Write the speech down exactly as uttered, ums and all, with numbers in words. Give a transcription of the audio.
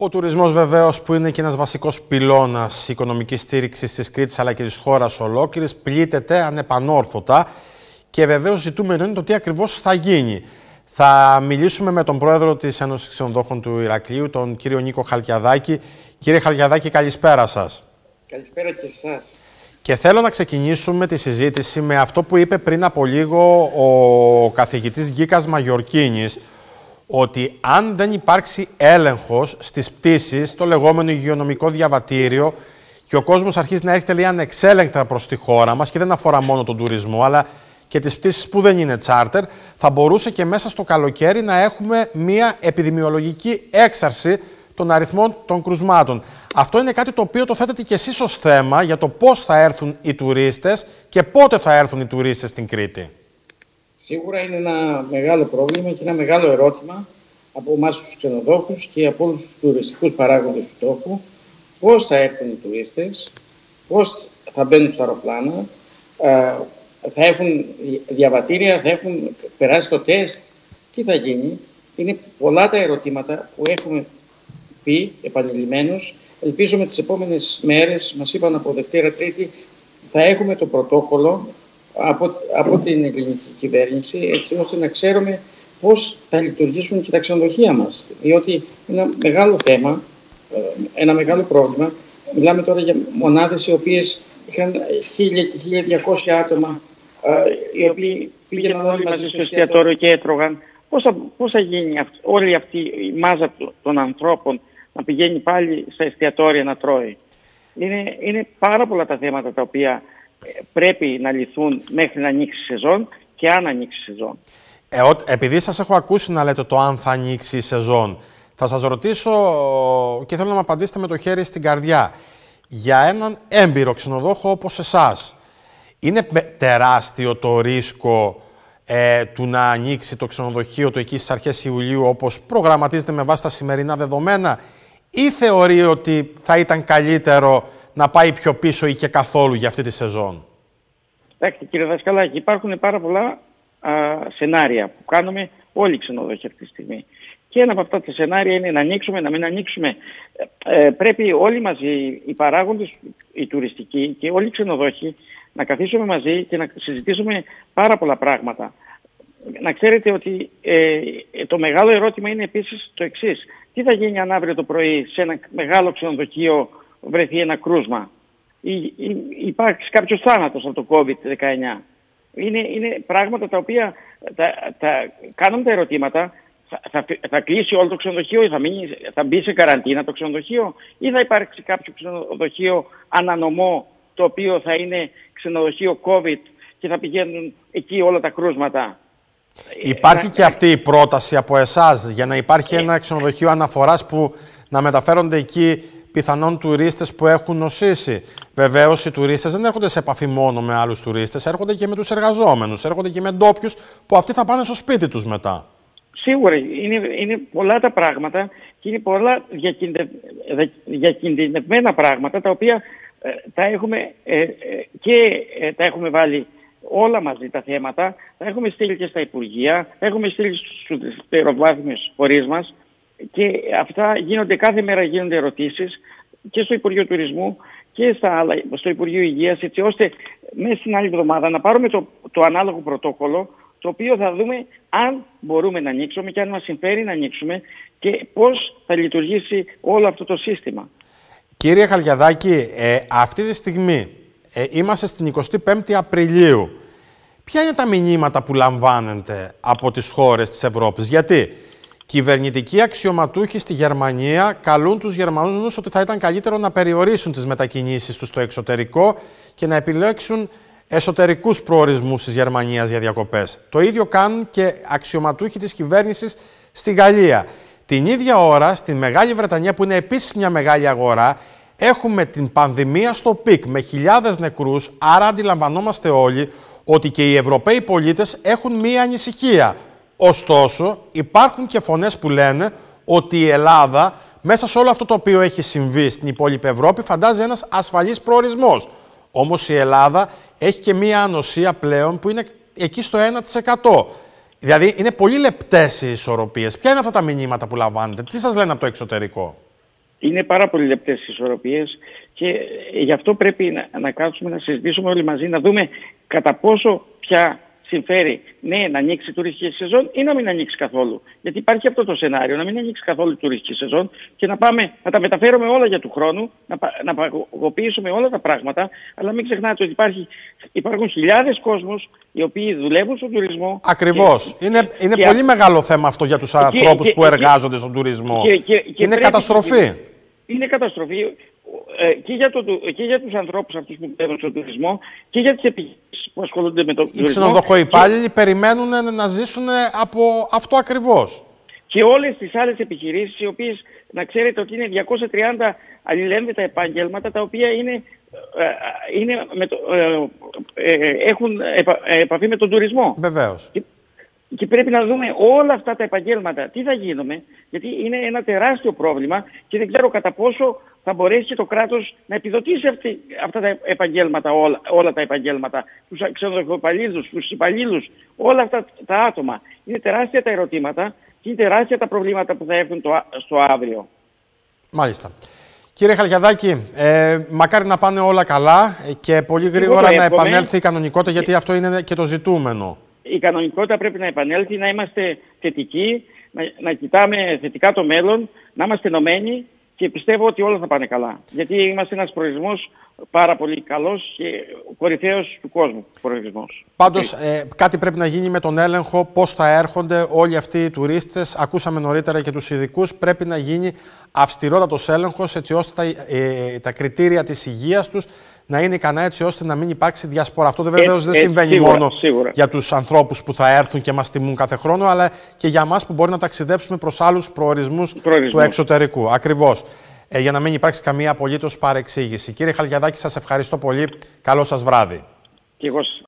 Ο τουρισμός βεβαίως, που είναι και ένας βασικός πυλώνας οικονομικής στήριξης της Κρήτης αλλά και της χώρας ολόκληρης, πλήττεται ανεπανόρθωτα και βεβαίως ζητούμενο είναι το τι ακριβώς θα γίνει. Θα μιλήσουμε με τον πρόεδρο της Ένωσης Ξενοδόχων του Ηρακλείου, τον κύριο Νίκο Χαλκιαδάκη. Κύριε Χαλκιαδάκη, καλησπέρα σας. Καλησπέρα και εσάς. Και θέλω να ξεκινήσουμε τη συζήτηση με αυτό που είπε πριν από λίγο ο καθηγητής Γκίκας Μαγιορκίνης, ότι αν δεν υπάρξει έλεγχος στις πτήσεις, το λεγόμενο υγειονομικό διαβατήριο, και ο κόσμος αρχίζει να έρχεται λέει, ανεξέλεγκτα προς τη χώρα μας, και δεν αφορά μόνο τον τουρισμό, αλλά και τις πτήσεις που δεν είναι τσάρτερ, θα μπορούσε και μέσα στο καλοκαίρι να έχουμε μια επιδημιολογική έξαρση των αριθμών των κρουσμάτων. Αυτό είναι κάτι το οποίο το θέτετε και εσείς ως θέμα για το πώς θα έρθουν οι τουρίστες και πότε θα έρθουν οι τουρίστες στην Κρήτη. Σίγουρα είναι ένα μεγάλο πρόβλημα και ένα μεγάλο ερώτημα από εμάς τους ξενοδόχους και από όλους τους τουριστικούς παράγοντες του τόπου. Πώς θα έρθουν οι τουρίστες, πώς θα μπαίνουν στα αεροπλάνα, θα έχουν διαβατήρια, θα έχουν περάσει το τεστ, τι θα γίνει. Είναι πολλά τα ερωτήματα που έχουμε πει επανειλημμένως. Ελπίζω με τις επόμενες μέρες, μας είπαν από Δευτέρα Τρίτη, θα έχουμε το πρωτόκολλο Από, από την ελληνική κυβέρνηση, έτσι ώστε να ξέρουμε πώς θα λειτουργήσουν και τα ξενοδοχεία μας. Διότι είναι ένα μεγάλο θέμα, ένα μεγάλο πρόβλημα. Μιλάμε τώρα για μονάδες οι οποίες είχαν χίλια και χίλια διακόσια άτομα, οι οποίοι πήγαιναν όλοι μαζί στο εστιατόριο και έτρωγαν. Πώς θα, πώς θα γίνει αυτή, όλη αυτή η μάζα των ανθρώπων να πηγαίνει πάλι στα εστιατόρια να τρώει. Είναι, είναι πάρα πολλά τα θέματα τα οποία πρέπει να λυθούν μέχρι να ανοίξει η σεζόν και αν ανοίξει η σεζόν. Ε, ο, επειδή σας έχω ακούσει να λέτε το αν θα ανοίξει η σεζόν, θα σας ρωτήσω και θέλω να μου απαντήσετε με το χέρι στην καρδιά. Για έναν έμπειρο ξενοδόχο όπως εσάς, είναι τεράστιο το ρίσκο ε, του να ανοίξει το ξενοδοχείο το εκεί στις αρχές Ιουλίου όπως προγραμματίζεται με βάση τα σημερινά δεδομένα, ή θεωρεί ότι θα ήταν καλύτερο να πάει πιο πίσω ή και καθόλου για αυτή τη σεζόν? Κοιτάξτε κύριε Δασκαλάκη, υπάρχουν πάρα πολλά α, σενάρια που κάνουμε όλοι οι ξενοδοχοί αυτή τη στιγμή. Και ένα από αυτά τα σενάρια είναι να ανοίξουμε, να μην ανοίξουμε. Ε, πρέπει όλοι μαζί, οι παράγοντες, οι τουριστικοί και όλοι οι ξενοδοχοί, να καθίσουμε μαζί και να συζητήσουμε πάρα πολλά πράγματα. Να ξέρετε ότι ε, το μεγάλο ερώτημα είναι επίσης το εξής. Τι θα γίνει αν αύριο το πρωί σε ένα μεγάλο ξενοδοχείο βρεθεί ένα κρούσμα ή υπάρξει κάποιος θάνατος από το κόβιντ δεκαεννιά. Είναι, είναι πράγματα τα οποία τα, τα, κάνουν τα ερωτήματα. Θα, θα, θα κλείσει όλο το ξενοδοχείο ή θα, μείνει, θα μπει σε καραντίνα το ξενοδοχείο, ή θα υπάρξει κάποιο ξενοδοχείο ανανομό το οποίο θα είναι ξενοδοχείο COVID και θα πηγαίνουν εκεί όλα τα κρούσματα. Υπάρχει ε, και αυτή η πρόταση από εσάς για να υπάρχει ε, ένα ξενοδοχείο αναφοράς που να μεταφέρονται εκεί πιθανόν τουρίστες που έχουν νοσήσει. Βεβαίως, οι τουρίστες δεν έρχονται σε επαφή μόνο με άλλους τουρίστες, έρχονται και με τους εργαζόμενους, έρχονται και με ντόπιους που αυτοί θα πάνε στο σπίτι τους μετά. Σίγουρα, είναι, είναι πολλά τα πράγματα και είναι πολλά διακινδε, διακινδυνευμένα πράγματα τα οποία ε, τα, έχουμε, ε, ε, και, ε, τα έχουμε βάλει όλα μαζί τα θέματα. Τα έχουμε στείλει και στα Υπουργεία, τα έχουμε στείλει στους δευτεροβάθμιους φορείς μας. Και αυτά γίνονται, κάθε μέρα γίνονται ερωτήσεις και στο Υπουργείο Τουρισμού και στα άλλα, στο Υπουργείο Υγείας, έτσι ώστε μέσα στην άλλη εβδομάδα να πάρουμε το, το ανάλογο πρωτόκολλο, το οποίο θα δούμε αν μπορούμε να ανοίξουμε και αν μας συμφέρει να ανοίξουμε και πώς θα λειτουργήσει όλο αυτό το σύστημα. Κύριε Χαλκιαδάκη, ε, αυτή τη στιγμή ε, είμαστε στην εικοστή πέμπτη Απριλίου. Ποια είναι τα μηνύματα που λαμβάνετε από τις χώρες της Ευρώπης? Γιατί κυβερνητικοί αξιωματούχοι στη Γερμανία καλούν τους Γερμανούς ότι θα ήταν καλύτερο να περιορίσουν τις μετακινήσεις τους στο εξωτερικό και να επιλέξουν εσωτερικούς προορισμούς της Γερμανίας για διακοπές. Το ίδιο κάνουν και αξιωματούχοι της κυβέρνησης στη Γαλλία. Την ίδια ώρα, στη Μεγάλη Βρετανία, που είναι επίσης μια μεγάλη αγορά, έχουμε την πανδημία στο πικ με χιλιάδες νεκρούς, άρα αντιλαμβανόμαστε όλοι ότι και οι Ευρωπαίοι πολίτες έχουν μια ανησυχία. Ωστόσο, υπάρχουν και φωνές που λένε ότι η Ελλάδα, μέσα σε όλο αυτό το οποίο έχει συμβεί στην υπόλοιπη Ευρώπη, φαντάζει ένας ασφαλής προορισμός. Όμως η Ελλάδα έχει και μία ανοσία πλέον που είναι εκεί στο ένα τοις εκατό. Δηλαδή, είναι πολύ λεπτές οι ισορροπίες. Ποια είναι αυτά τα μηνύματα που λαμβάνετε, τι σας λένε από το εξωτερικό? Είναι πάρα πολύ λεπτές οι ισορροπίες και γι' αυτό πρέπει να, να κάτσουμε να συζητήσουμε όλοι μαζί, να δούμε κατά πόσο πια συμφέρει, ναι, να ανοίξει η τουριστική σεζόν ή να μην ανοίξει καθόλου. Γιατί υπάρχει αυτό το σενάριο, να μην ανοίξει καθόλου η τουριστική σεζόν και να, πάμε, να τα μεταφέρουμε όλα για του χρόνου, να, να παγωποιήσουμε όλα τα πράγματα. Αλλά μην ξεχνάτε ότι υπάρχει, υπάρχουν χιλιάδες κόσμος οι οποίοι δουλεύουν στον τουρισμό. Ακριβώς. Και, είναι είναι και, πολύ μεγάλο θέμα αυτό για τους ανθρώπους που εργάζονται και, στον τουρισμό. Και, και, και είναι καταστροφή. Είναι καταστροφή και για, το, και για τους ανθρώπους αυτούς που δουλεύουν στον τουρισμό και για τις επιχειρήσεις που ασχολούνται με το τουρισμό. Οι ξενοδοχοί υπάλληλοι και... περιμένουν να ζήσουν από αυτό ακριβώς. Και όλες τις άλλες επιχειρήσεις, οι οποίες, να ξέρετε ότι είναι διακόσια τριάντα αλληλένδετα επάγγελματα, τα οποία είναι, είναι με το, ε, ε, έχουν επα, ε, επαφή με τον τουρισμό. Βεβαίως. Και... Και πρέπει να δούμε όλα αυτά τα επαγγέλματα. Τι θα γίνουμε, γιατί είναι ένα τεράστιο πρόβλημα και δεν ξέρω κατά πόσο θα μπορέσει και το κράτος να επιδοτήσει αυτή, αυτά τα επαγγέλματα, όλα, όλα τα επαγγέλματα, τους ξενοδοχοϊπαλλήλους, τους υπαλλήλους, όλα αυτά τα άτομα. Είναι τεράστια τα ερωτήματα και είναι τεράστια τα προβλήματα που θα έχουν το, στο αύριο. Μάλιστα. Κύριε Χαλκιαδάκη, ε, μακάρι να πάνε όλα καλά και πολύ γρήγορα να επανέλθει η κανονικότητα, γιατί αυτό είναι και το ζητούμενο. Η κανονικότητα πρέπει να επανέλθει, να είμαστε θετικοί, να, να κοιτάμε θετικά το μέλλον, να είμαστε ενωμένοι και πιστεύω ότι όλα θα πάνε καλά. Γιατί είμαστε ένας προορισμός πάρα πολύ καλός και κορυφαίος του κόσμου προορισμός. Πάντως, ε, κάτι πρέπει να γίνει με τον έλεγχο, πώς θα έρχονται όλοι αυτοί οι τουρίστες. Ακούσαμε νωρίτερα και τους ειδικούς. Πρέπει να γίνει αυστηρότατος έλεγχος, έτσι ώστε τα, ε, τα κριτήρια της υγείας τους να είναι ικανά, έτσι ώστε να μην υπάρξει διασπορά. Αυτό βεβαίως δεν συμβαίνει σίγουρα, μόνο σίγουρα. για τους ανθρώπους που θα έρθουν και μας τιμούν κάθε χρόνο, αλλά και για εμάς που μπορεί να ταξιδέψουμε προς άλλους προορισμούς, προορισμούς του εξωτερικού. Ακριβώς. Ε, για να μην υπάρξει καμία απολύτως παρεξήγηση. Κύριε Χαλκιαδάκη, σας ευχαριστώ πολύ. Καλό σας βράδυ. Και εγώ σας